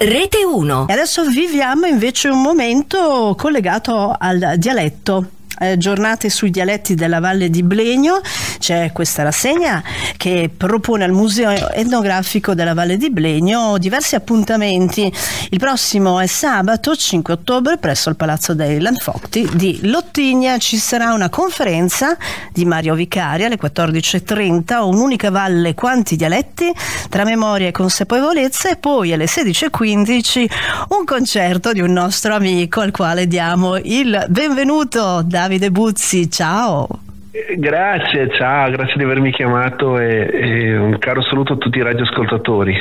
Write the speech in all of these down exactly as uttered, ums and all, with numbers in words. Rete uno. E adesso viviamo invece un momento collegato al dialetto. Eh, giornate sui dialetti della Valle di Blenio, c'è questa rassegna che propone al Museo Etnografico della Valle di Blenio diversi appuntamenti. Il prossimo è sabato cinque ottobre presso il Palazzo dei Landfogti di Lottigna. Ci sarà una conferenza di Mario Vicari alle quattordici e trenta, un'unica valle, quanti dialetti, tra memoria e consapevolezza, e poi alle sedici e quindici un concerto di un nostro amico al quale diamo il benvenuto, Davide Davide Buzzi. Ciao. Grazie, ciao, grazie di avermi chiamato e, e un caro saluto a tutti i radioascoltatori.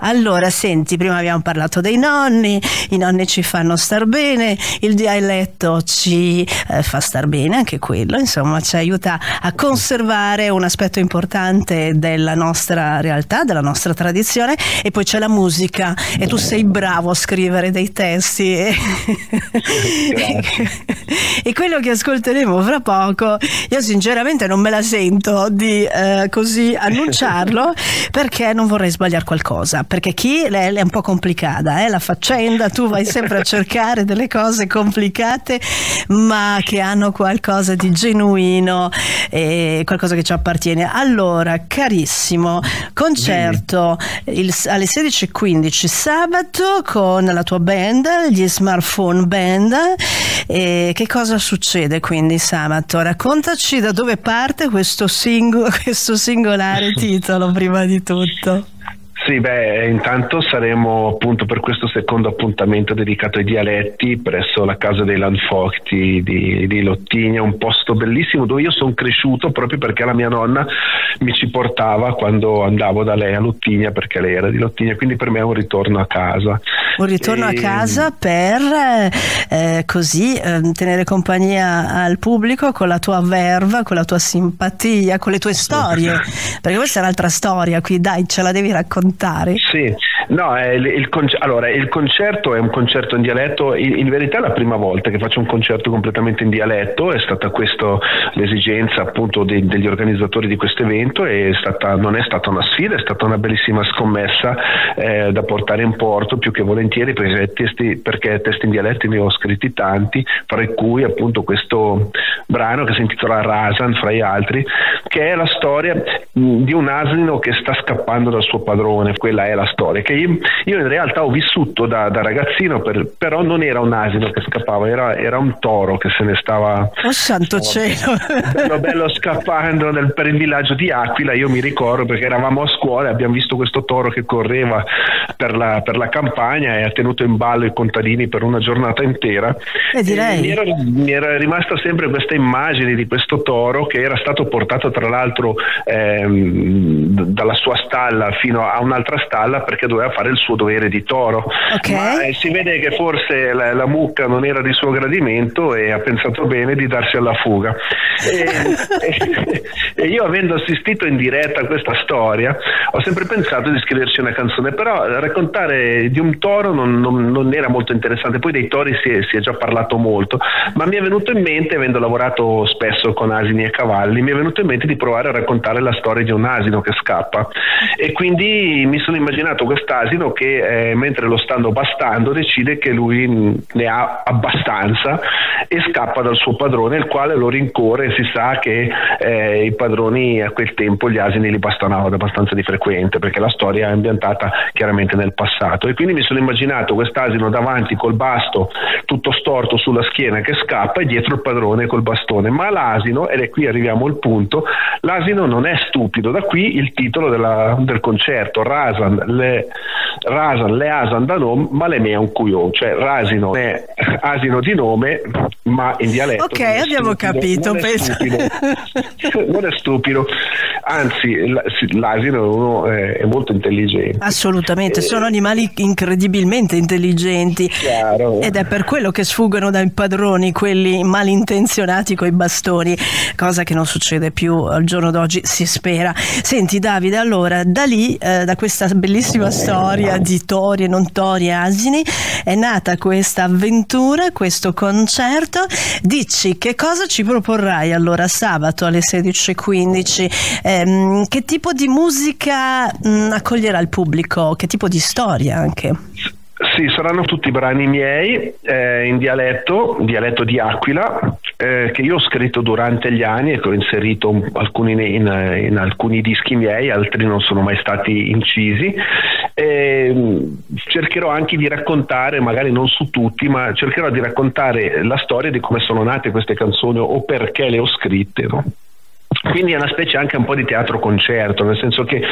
Allora, senti, prima abbiamo parlato dei nonni, i nonni ci fanno star bene, il dialetto ci eh, fa star bene, anche quello, insomma, ci aiuta a conservare un aspetto importante della nostra realtà, della nostra tradizione. E poi c'è la musica, e tu sei bravo a scrivere dei testi e, e quello che ascolteremo fra poco, io sinceramente non me la sento di eh, così annunciarlo perché non vorrei sbagliare qualcosa, perché chi è un po' complicata eh, la faccenda, tu vai sempre a cercare delle cose complicate ma che hanno qualcosa di genuino e qualcosa che ci appartiene. Allora, carissimo, concerto il, alle sedici e quindici sabato con la tua band, gli Smartphone Band. E che cosa succede quindi sabato? Raccontaci da dove parte questo, singo, questo singolare titolo prima di tutto. Sì, beh, intanto saremo appunto per questo secondo appuntamento dedicato ai dialetti presso la casa dei Landfogti di, di Lottigna, un posto bellissimo dove io sono cresciuto proprio perché la mia nonna mi ci portava quando andavo da lei a Lottigna, perché lei era di Lottigna, quindi per me è un ritorno a casa. Un ritorno e... a casa per eh, così eh, tenere compagnia al pubblico con la tua verve, con la tua simpatia, con le tue storie, perché questa è un'altra storia qui, dai, ce la devi raccontare. Sì, no, è il, il allora il concerto è un concerto in dialetto. In, in verità è la prima volta che faccio un concerto completamente in dialetto, è stata questa l'esigenza appunto de, degli organizzatori di questo evento, è stata, non è stata una sfida, è stata una bellissima scommessa eh, da portare in porto più che volentieri, perché testi, perché testi in dialetto ne ho scritti tanti, fra cui appunto questo brano che si intitola Rasan, fra gli altri, che è la storia mh, di un asino che sta scappando dal suo padrone. Quella è la storia che io, io in realtà ho vissuto da, da ragazzino, per, però non era un asino che scappava, era, era un toro che se ne stava, oh santo cielo, bello, bello scappando nel, per il villaggio di Aquila. Io mi ricordo perché eravamo a scuola e abbiamo visto questo toro che correva per la, per la campagna e ha tenuto in ballo i contadini per una giornata intera, eh, direi. E mi era, mi era rimasta sempre questa immagine di questo toro che era stato portato tra l'altro ehm, dalla sua stalla fino a una altra stalla perché doveva fare il suo dovere di toro, okay. Ma eh, si vede che forse la, la mucca non era di suo gradimento e ha pensato bene di darsi alla fuga e, e, e io, avendo assistito in diretta a questa storia, ho sempre pensato di scriverci una canzone, però raccontare di un toro non, non, non era molto interessante. Poi dei tori si è, si è già parlato molto, ma mi è venuto in mente, avendo lavorato spesso con asini e cavalli, mi è venuto in mente di provare a raccontare la storia di un asino che scappa, e quindi mi sono immaginato quest'asino che eh, mentre lo stanno bastando decide che lui ne ha abbastanza e scappa dal suo padrone, il quale lo rincorre. Si sa che eh, i padroni a quel tempo gli asini li bastavano abbastanza di frequente, perché la storia è ambientata chiaramente nel passato, e quindi mi sono immaginato quest'asino davanti col basto tutto storto sulla schiena che scappa e dietro il padrone col bastone. Ma l'asino, ed è qui arriviamo al punto, l'asino non è stupido, da qui il titolo della, del concerto, Rasan, le Rasan, le asan da nome, ma le me è un cuio, cioè rasino è asino di nome, ma in dialetto. Ok, abbiamo stupido, capito. Non è, stupido, non è stupido, anzi, l'asino è, è molto intelligente. Assolutamente, eh, sono animali incredibilmente intelligenti, chiaro. Ed è per quello che sfuggono dai padroni, quelli malintenzionati coi bastoni, cosa che non succede più al giorno d'oggi, si spera. Senti Davide, allora da lì, eh, da questa bellissima storia di tori e non tori e asini, è nata questa avventura, questo concerto. Dici che cosa ci proporrai allora sabato alle sedici e quindici, ehm, che tipo di musica mh, accoglierà il pubblico, che tipo di storia anche? Sì, saranno tutti brani miei eh, in dialetto, dialetto di Aquila, eh, che io ho scritto durante gli anni e che ho inserito alcuni in, in alcuni dischi miei, altri non sono mai stati incisi. E cercherò anche di raccontare, magari non su tutti, ma cercherò di raccontare la storia di come sono nate queste canzoni o perché le ho scritte, no? Quindi è una specie anche un po' di teatro concerto, nel senso che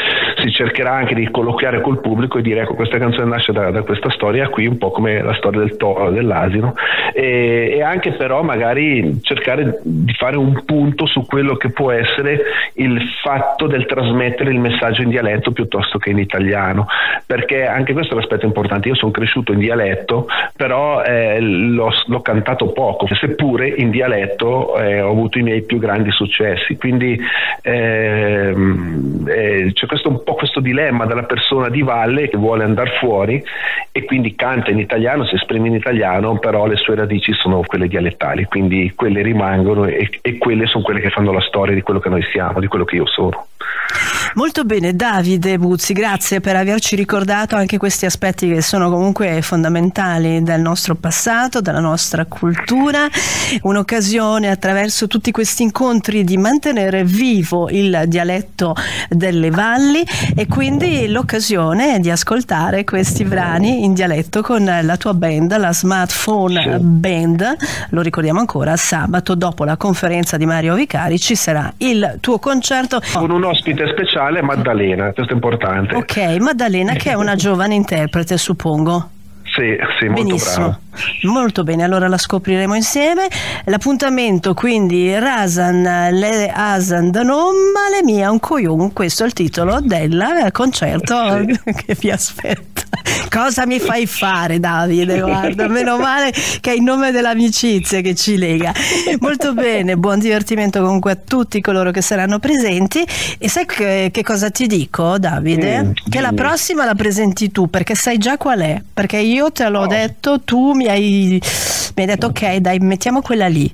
si cercherà anche di colloquiare col pubblico e dire: ecco, questa canzone nasce da, da questa storia qui, un po' come la storia del toro, dell'asino, e, e anche però magari cercare di fare un punto su quello che può essere il fatto del trasmettere il messaggio in dialetto piuttosto che in italiano, perché anche questo è l'aspetto importante. Io sono cresciuto in dialetto, però eh, l'ho, l'ho cantato poco, seppure in dialetto eh, ho avuto i miei più grandi successi. Quindi Quindi ehm, eh, c'è questo, un po' questo dilemma della persona di valle che vuole andare fuori e quindi canta in italiano, si esprime in italiano, però le sue radici sono quelle dialettali, quindi quelle rimangono e, e quelle sono quelle che fanno la storia di quello che noi siamo, di quello che io sono. Molto bene, Davide Buzzi, grazie per averci ricordato anche questi aspetti che sono comunque fondamentali del nostro passato, della nostra cultura. Un'occasione, attraverso tutti questi incontri, di mantenere vivo il dialetto delle valli, e quindi l'occasione di ascoltare questi brani in dialetto con la tua band, la Smartphone Band. Lo ricordiamo ancora, sabato dopo la conferenza di Mario Vicari ci sarà il tuo concerto con un ospite speciale, Maddalena, questo è importante. Ok, Maddalena, che è una giovane interprete, suppongo. Sì, sì, molto benissimo. Brava. Molto bene, allora la scopriremo insieme. L'appuntamento quindi: Rasan le Asan Danom le mia un coyun, questo è il titolo del concerto sì. che vi aspetta. Cosa mi fai fare, Davide? Guarda, meno male che è in nome dell'amicizia che ci lega. Molto bene, buon divertimento comunque a tutti coloro che saranno presenti. E sai che, che cosa ti dico, Davide? Mm, che mm. la prossima la presenti tu, perché sai già qual è, perché io te l'ho oh. detto, tu mi hai, mi hai detto ok, dai, mettiamo quella lì.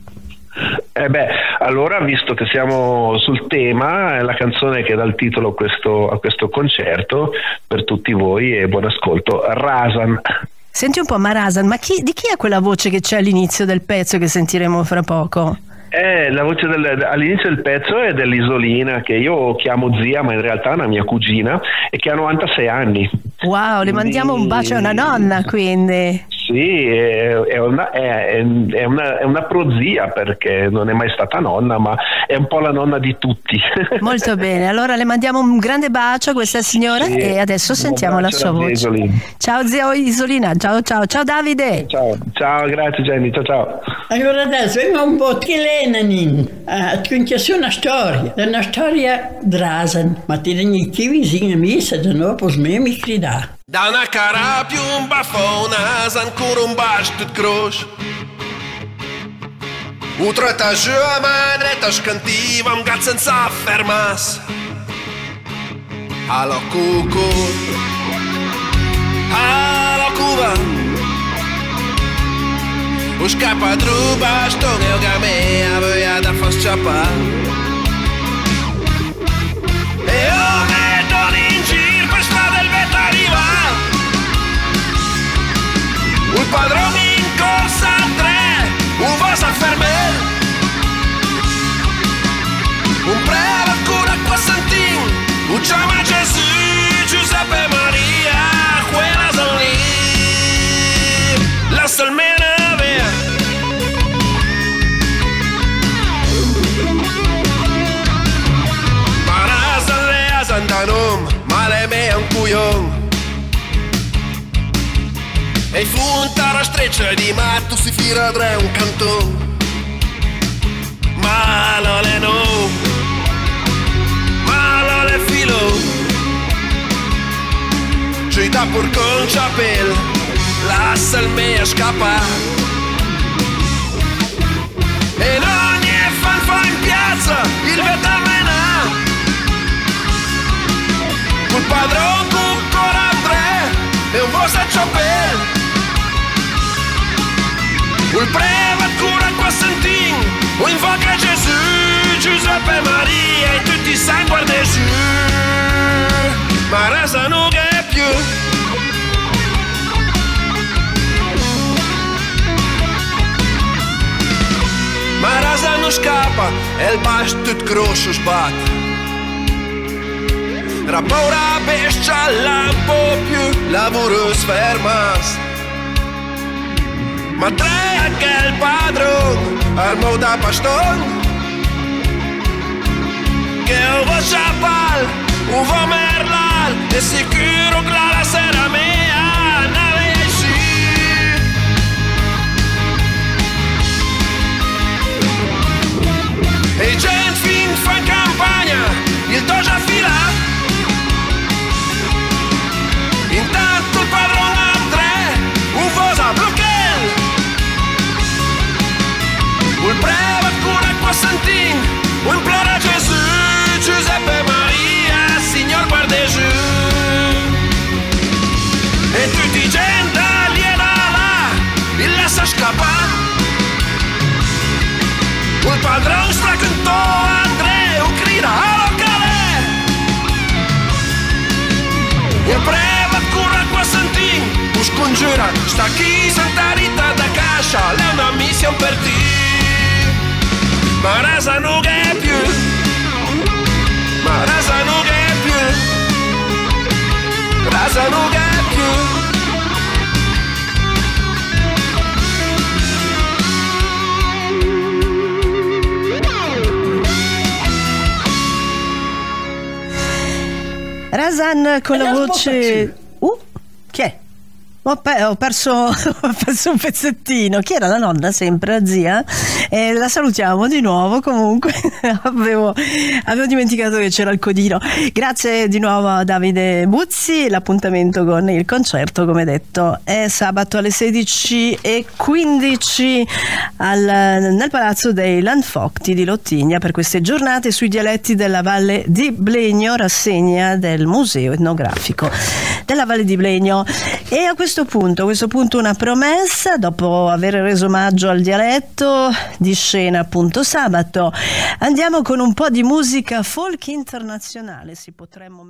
Eh beh, allora, visto che siamo sul tema, la canzone che dà il titolo a questo, a questo concerto, per tutti voi, e buon ascolto, Rasan. Senti un po', ma Rasan, ma chi, di chi è quella voce che c'è all'inizio del pezzo che sentiremo fra poco? Eh, la voce all'inizio del pezzo è dell'Isolina, che io chiamo zia, ma in realtà è una mia cugina, e che ha novantasei anni. Wow, le mandiamo un bacio a una nonna, quindi. Sì, è una, è, è, una, è una prozia, perché non è mai stata nonna, ma è un po' la nonna di tutti. Molto bene, allora le mandiamo un grande bacio a questa signora, sì, e adesso sentiamo la sua voce. Isolina. Ciao zia Isolina, ciao ciao, ciao Davide. Ciao, ciao, grazie Jenny, ciao ciao. Allora adesso è un po' che lei c'è una storia, è una storia drasan, ma ti regni chi vicino a me, se non posso me mi crida. Da una carapium bafona, ancora un basto de croce. O trata a madre, tas cantiva, un gat senza fermas. Allo cuco, allo cuva. Os capadrubas estão eu gamei a boiada faz chapa. Eu meto lingir para estar del betariba. O padrão me concentre, o voz a fermer. Um preva cura com a santim, o chama Jesus, Giuseppe Maria, Juelas ali, las almenas. E funta la streccia di matto si fira tra un cantone. Ma non è no, ma non è filo. Ci dà pur con ciapel, la salmea scappa. E non è fanfa in piazza, il vetamena. Col padrone con corandre e un vostro ciapel. O preva cura com a santim, o invoca Jesus, Giuseppe Maria e tutti i sai guarda Gesù. Ma rasa non è più. uno scappa e il bastut grosso sbatte. Tra paura bestia la può più, lavoro sfermas. Ma tre anche il padrone, armo da pastone. Che uovo sapal, uovo merlal, è sicuro che la sera mia nave è sì. E gente fin fa campagna, il doge a fila. Intanto il padrone a tre, uovo sa blocchel. Un breve cura qua sentin, un plora Gesù. Giuseppe Maria, signor par Gesù. E tutti gente aliena là, il lascia scappare. Un padrone stracantò Andrea, un grida a locale. E breve cura qua sentin, un scongiura, sta chi Santa Rita da Cascia, è una missione per te. Ma Rasan non è più. Ma Rasan non è più, Rasan non è più. Rasan con la voce... Uh, chi è? Ho, pe ho, perso, ho perso un pezzettino. Chi era la nonna sempre, la zia? Eh, la salutiamo di nuovo. Comunque avevo, avevo dimenticato che c'era il codino. Grazie di nuovo a Davide Buzzi. L'appuntamento con il concerto, come detto, è sabato alle sedici e quindici al, nel Palazzo dei Landfogti di Lottigna, per queste giornate sui dialetti della Valle di Blenio, rassegna del Museo Etnografico della Valle di Blenio. E a questo punto, a questo punto una promessa, dopo aver reso omaggio al dialetto di scena appunto sabato, andiamo con un po' di musica folk internazionale, si potremmo